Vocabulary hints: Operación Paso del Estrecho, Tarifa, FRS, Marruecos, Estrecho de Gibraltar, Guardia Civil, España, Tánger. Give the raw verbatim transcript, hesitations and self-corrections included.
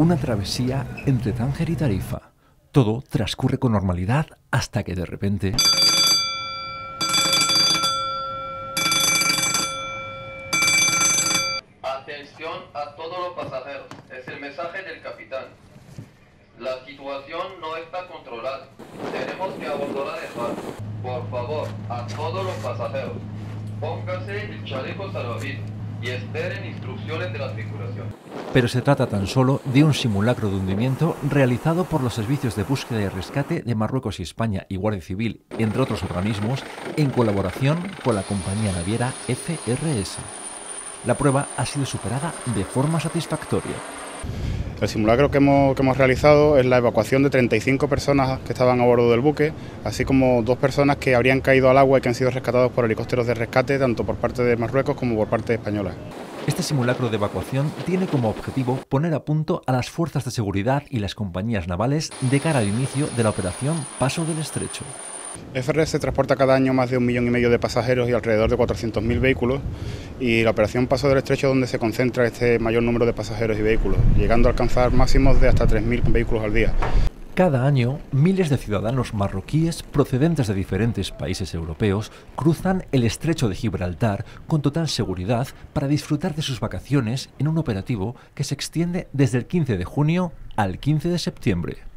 Una travesía entre Tánger y Tarifa. Todo transcurre con normalidad hasta que de repente... Atención a todos los pasajeros. Es el mensaje del capitán. La situación no está controlada. Tenemos que abordar el barco. Por favor, a todos los pasajeros, pónganse el chaleco salvavidas y esperen instrucciones de la tripulación. Pero se trata tan solo de un simulacro de hundimiento realizado por los servicios de búsqueda y rescate de Marruecos y España y Guardia Civil, entre otros organismos, en colaboración con la compañía naviera F R S. La prueba ha sido superada de forma satisfactoria. El simulacro que hemos, que hemos realizado es la evacuación de treinta y cinco personas que estaban a bordo del buque, así como dos personas que habrían caído al agua y que han sido rescatados por helicópteros de rescate, tanto por parte de Marruecos como por parte española. Este simulacro de evacuación tiene como objetivo poner a punto a las fuerzas de seguridad y las compañías navales de cara al inicio de la operación Paso del Estrecho. F R S transporta cada año más de un millón y medio de pasajeros y alrededor de cuatrocientos mil vehículos, y la operación Paso del Estrecho es donde se concentra este mayor número de pasajeros y vehículos, llegando a alcanzar máximos de hasta tres mil vehículos al día. Cada año, miles de ciudadanos marroquíes procedentes de diferentes países europeos cruzan el Estrecho de Gibraltar con total seguridad para disfrutar de sus vacaciones en un operativo que se extiende desde el quince de junio al quince de septiembre.